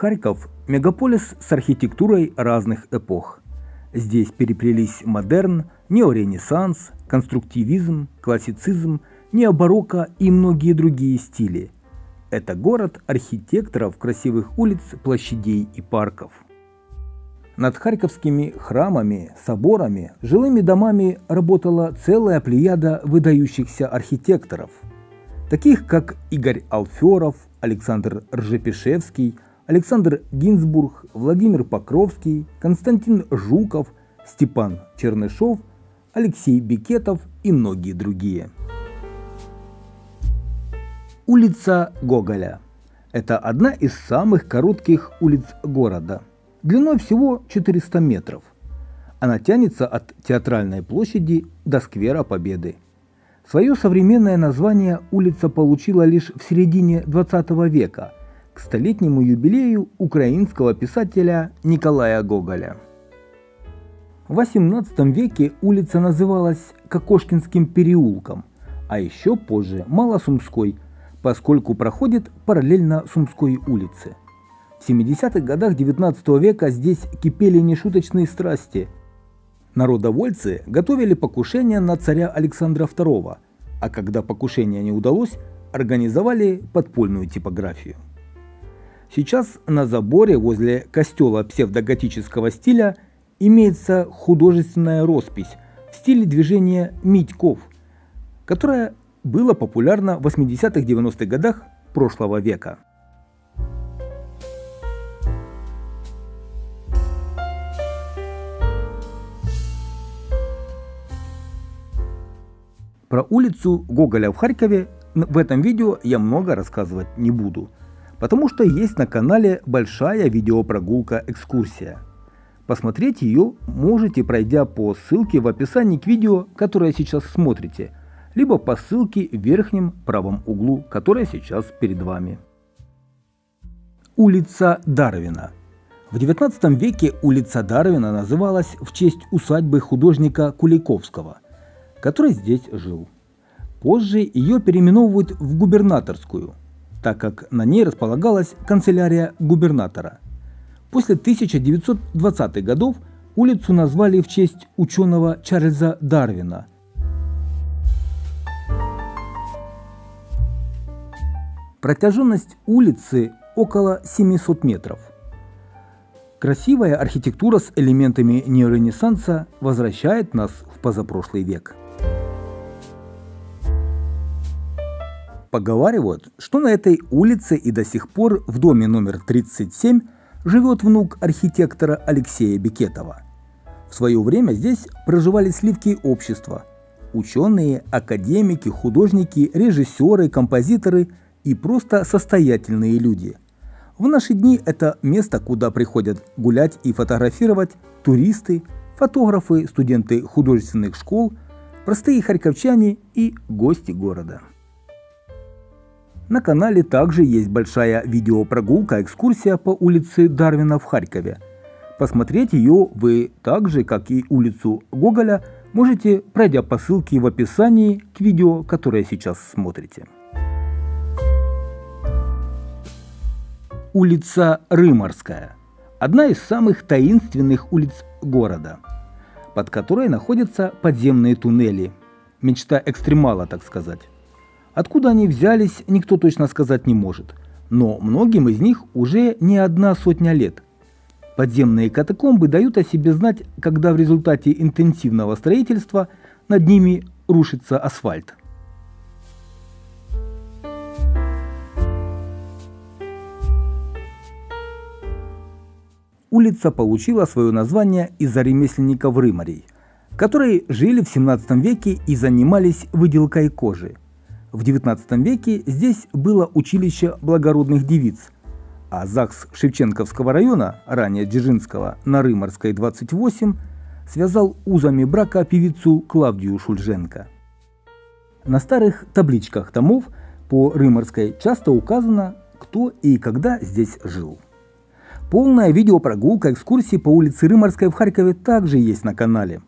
Харьков – мегаполис с архитектурой разных эпох. Здесь переплелись модерн, неоренессанс, конструктивизм, классицизм, необарокко и многие другие стили. Это город архитекторов, красивых улиц, площадей и парков. Над харьковскими храмами, соборами, жилыми домами работала целая плеяда выдающихся архитекторов, таких как Игорь Алферов, Александр Ржепишевский, Александр Гинзбург, Владимир Покровский, Константин Жуков, Степан Чернышов, Алексей Бекетов и многие другие. Улица Гоголя. Это одна из самых коротких улиц города, длиной всего 400 метров. Она тянется от Театральной площади до Сквера Победы. Свое современное название улица получила лишь в середине 20 века, к столетнему юбилею украинского писателя Николая Гоголя. В 18 веке улица называлась Кокошкинским переулком, а еще позже Малосумской, поскольку проходит параллельно Сумской улице. В 70-х годах 19 века здесь кипели нешуточные страсти. Народовольцы готовили покушение на царя Александра II, а когда покушение не удалось, организовали подпольную типографию. Сейчас на заборе возле костела псевдоготического стиля имеется художественная роспись в стиле движения Митьков, которая была популярна в 80-90-х годах прошлого века. Про улицу Гоголя в Харькове в этом видео я много рассказывать не буду, потому что есть на канале большая видеопрогулка-экскурсия. Посмотреть ее можете, пройдя по ссылке в описании к видео, которое сейчас смотрите, либо по ссылке в верхнем правом углу, которая сейчас перед вами. Улица Дарвина. В 19 веке улица Дарвина называлась в честь усадьбы художника Куликовского, который здесь жил. Позже ее переименовывают в Губернаторскую, так как на ней располагалась канцелярия губернатора. После 1920-х годов улицу назвали в честь ученого Чарльза Дарвина. Протяженность улицы около 700 метров. Красивая архитектура с элементами неоренессанса возвращает нас в позапрошлый век. Поговаривают, что на этой улице и до сих пор в доме номер 37 живет внук архитектора Алексея Бекетова. В свое время здесь проживали сливки общества, ученые, академики, художники, режиссеры, композиторы и просто состоятельные люди. В наши дни это место, куда приходят гулять и фотографировать туристы, фотографы, студенты художественных школ, простые харьковчане и гости города. На канале также есть большая видеопрогулка-экскурсия по улице Дарвина в Харькове. Посмотреть ее вы так же, как и улицу Гоголя, можете, пройдя по ссылке в описании к видео, которое сейчас смотрите. Улица Рымарская. Одна из самых таинственных улиц города, под которой находятся подземные туннели. Мечта экстремала, так сказать. Откуда они взялись, никто точно сказать не может, но многим из них уже не одна сотня лет. Подземные катакомбы дают о себе знать, когда в результате интенсивного строительства над ними рушится асфальт. Улица получила свое название из-за ремесленников рымарей, которые жили в 17 веке и занимались выделкой кожи. В 19 веке здесь было училище благородных девиц, а ЗАГС Шевченковского района, ранее Дзержинского, на Рымарской 28, связал узами брака певицу Клавдию Шульженко. На старых табличках томов по Рымарской часто указано, кто и когда здесь жил. Полная видеопрогулка экскурсии по улице Рымарской в Харькове также есть на канале.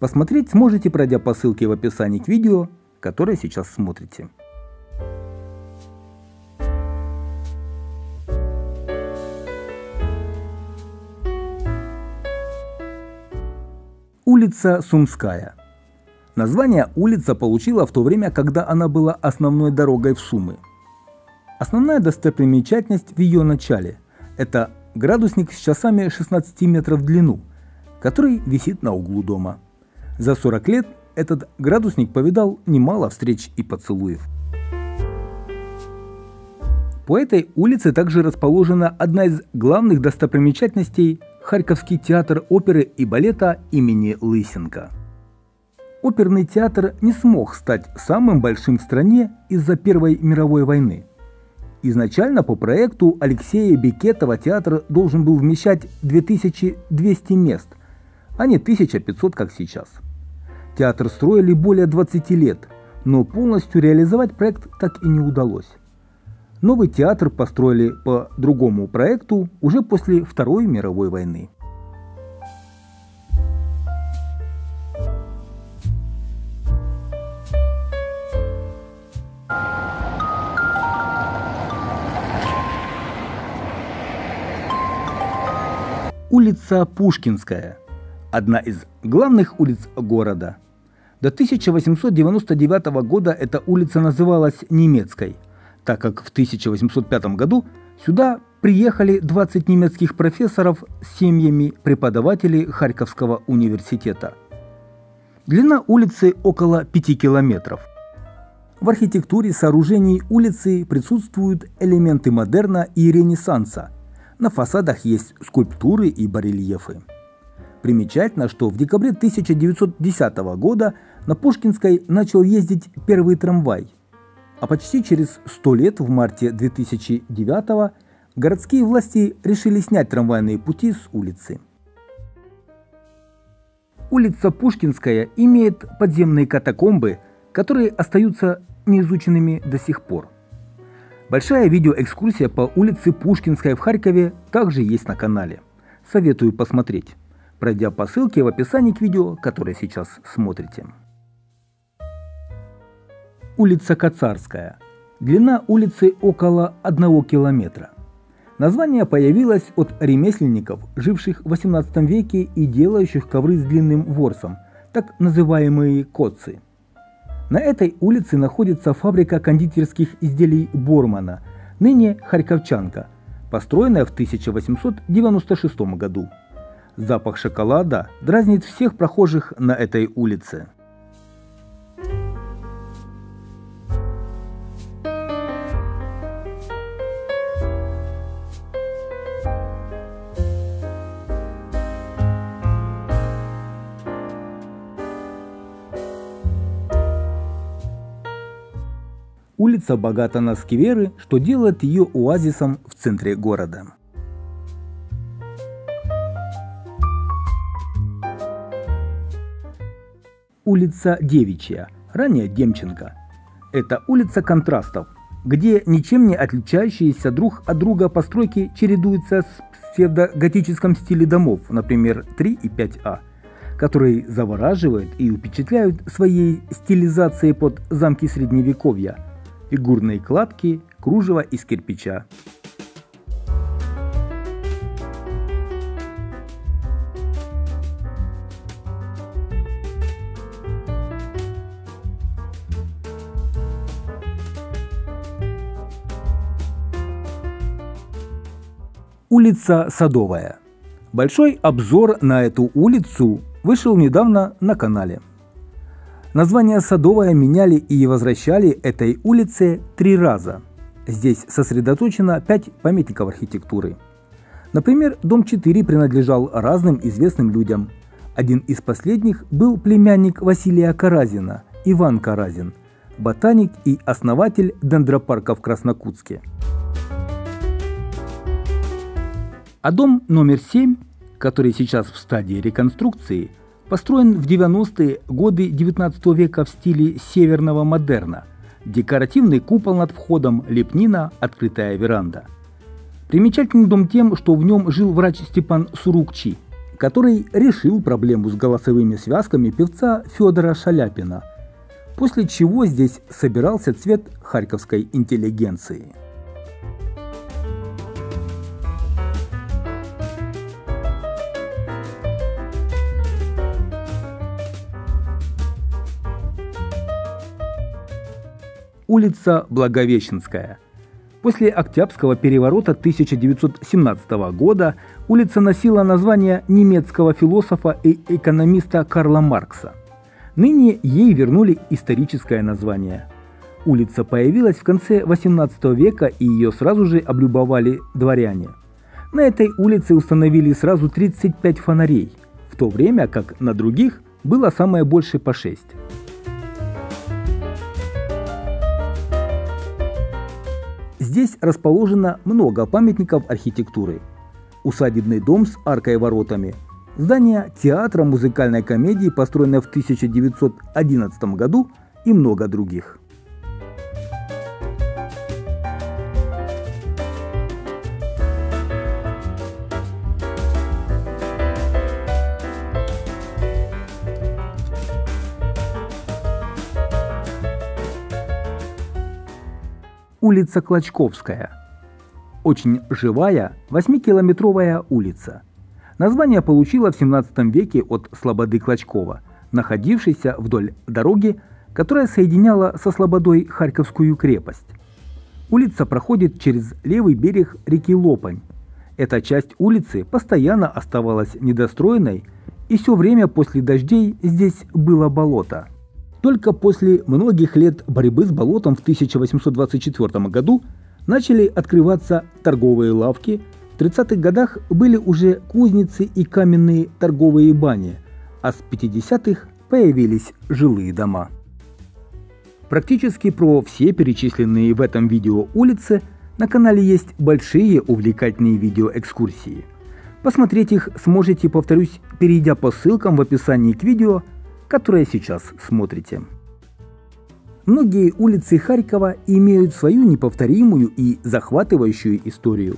Посмотреть сможете, пройдя по ссылке в описании к видео, которое сейчас смотрите. Улица Сумская. Название улица получила в то время, когда она была основной дорогой в Сумы. Основная достопримечательность в ее начале – это градусник с часами 16 метров в длину, который висит на углу дома. За 40 лет этот градусник повидал немало встреч и поцелуев. По этой улице также расположена одна из главных достопримечательностей – Харьковский театр оперы и балета имени Лысенко. Оперный театр не смог стать самым большим в стране из-за Первой мировой войны. Изначально по проекту Алексея Бекетова театр должен был вмещать 2200 мест, а не 1500, как сейчас. Театр строили более 20 лет, но полностью реализовать проект так и не удалось. Новый театр построили по другому проекту уже после Второй мировой войны. Улица Пушкинская – одна из главных улиц города. До 1899 года эта улица называлась Немецкой, так как в 1805 году сюда приехали 20 немецких профессоров с семьями преподавателей Харьковского университета. Длина улицы около 5 километров. В архитектуре сооружений улицы присутствуют элементы модерна и ренессанса. На фасадах есть скульптуры и барельефы. Примечательно, что в декабре 1910 года на Пушкинской начал ездить первый трамвай. А почти через 100 лет, в марте 2009, городские власти решили снять трамвайные пути с улицы. Улица Пушкинская имеет подземные катакомбы, которые остаются неизученными до сих пор. Большая видеоэкскурсия по улице Пушкинская в Харькове также есть на канале. Советую посмотреть, пройдя по ссылке в описании к видео, которое сейчас смотрите. Улица Коцарская. Длина улицы около 1 километра. Название появилось от ремесленников, живших в 18 веке и делающих ковры с длинным ворсом, так называемые коцы. На этой улице находится фабрика кондитерских изделий Бормана, ныне Харьковчанка, построенная в 1896 году. Запах шоколада дразнит всех прохожих на этой улице. Улица богата на скверы, что делает ее оазисом в центре города. Улица Девичья, ранее Демченко. Это улица контрастов, где ничем не отличающиеся друг от друга постройки чередуются с псевдоготическом стиле домов, например, 3 и 5А, которые завораживают и впечатляют своей стилизацией под замки средневековья. Фигурные кладки, кружево из кирпича. Улица Садовая. Большой обзор на эту улицу вышел недавно на канале. Название Садовая меняли и возвращали этой улице 3 раза. Здесь сосредоточено 5 памятников архитектуры. Например, дом 4 принадлежал разным известным людям. Один из последних был племянник Василия Каразина, Иван Каразин, ботаник и основатель дендропарка в Краснокутске. А дом номер 7, который сейчас в стадии реконструкции, построен в 90-е годы 19 века в стиле северного модерна. Декоративный купол над входом, лепнина, открытая веранда. Примечательный дом тем, что в нем жил врач Степан Сурукчи, который решил проблему с голосовыми связками певца Федора Шаляпина, после чего здесь собирался цвет харьковской интеллигенции. улица Благовещенская. После Октябрьского переворота 1917 года улица носила название немецкого философа и экономиста Карла Маркса. Ныне ей вернули историческое название. Улица появилась в конце XVIII века, и ее сразу же облюбовали дворяне. На этой улице установили сразу 35 фонарей, в то время как на других было самое больше по 6. Здесь расположено много памятников архитектуры. Усадебный дом с аркой и воротами, здание театра музыкальной комедии, построенное в 1911 году, и много других. Улица Клочковская. Очень живая 8-километровая улица. Название получила в 17 веке от слободы Клочкова, находившейся вдоль дороги, которая соединяла со слободой Харьковскую крепость. Улица проходит через левый берег реки Лопань. Эта часть улицы постоянно оставалась недостроенной, и все время после дождей здесь было болото. Только после многих лет борьбы с болотом в 1824 году начали открываться торговые лавки, в 30-х годах были уже кузницы и каменные торговые бани, а с 50-х появились жилые дома. Практически про все перечисленные в этом видео улицы на канале есть большие увлекательные видеоэкскурсии. Посмотреть их сможете, повторюсь, перейдя по ссылкам в описании к видео, которые сейчас смотрите. Многие улицы Харькова имеют свою неповторимую и захватывающую историю.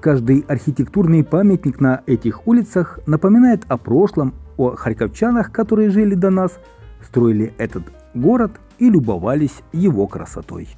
Каждый архитектурный памятник на этих улицах напоминает о прошлом, о харьковчанах, которые жили до нас, строили этот город и любовались его красотой.